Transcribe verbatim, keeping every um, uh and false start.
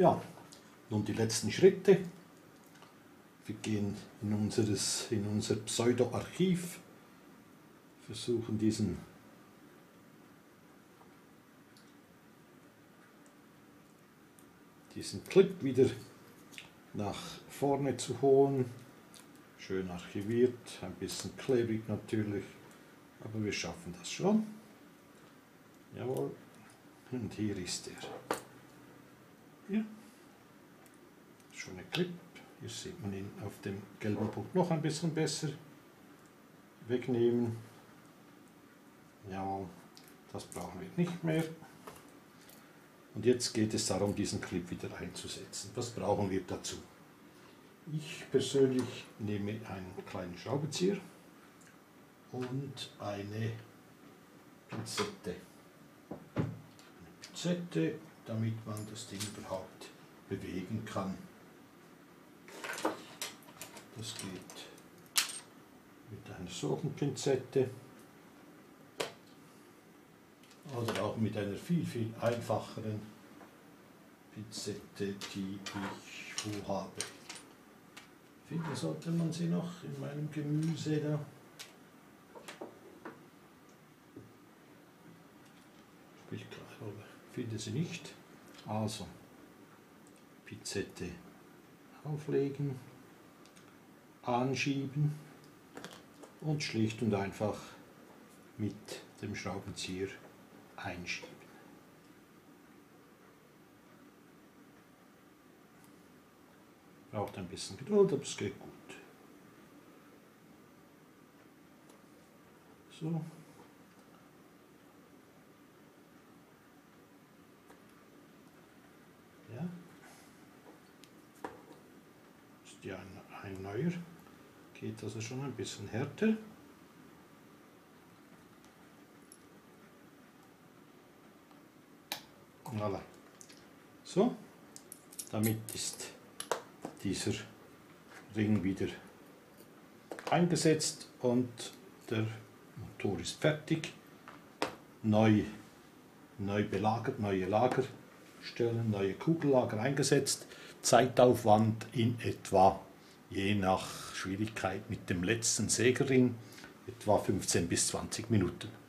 Ja, nun die letzten Schritte. Wir gehen in, unseres, in unser Pseudo-Archiv, versuchen diesen diesen Clip wieder nach vorne zu holen. Schön archiviert, ein bisschen klebrig natürlich, aber wir schaffen das schon. Jawohl. Und hier ist er. Ja. Schöner Clip. Hier sieht man ihn auf dem gelben Punkt noch ein bisschen besser. Wegnehmen. Jawohl. Das brauchen wir nicht mehr. Und jetzt geht es darum, diesen Clip wieder einzusetzen. Was brauchen wir dazu? Ich persönlich nehme einen kleinen Schraubenzieher und eine Pinzette. Eine Pinzette, damit man das Ding überhaupt bewegen kann. Das geht mit einer solchen Pinzette. Oder auch mit einer viel, viel einfacheren Pinzette, die ich wo habe. Finden sollte man sie noch in meinem Gemüse da. Ich finde sie nicht. Also, Pinzette auflegen, anschieben und schlicht und einfach mit dem Schraubenzieher einschieben. Braucht ein bisschen Geduld, aber es geht gut. So. Ja. Ist ja ein, ein neuer. Geht also schon ein bisschen härter. Voilà. So, damit ist dieser Ring wieder eingesetzt und der Motor ist fertig. Neu, neu belagert, neue Lagerstellen, neue Kugellager eingesetzt. Zeitaufwand in etwa, je nach Schwierigkeit mit dem letzten Sägerring, etwa fünfzehn bis zwanzig Minuten.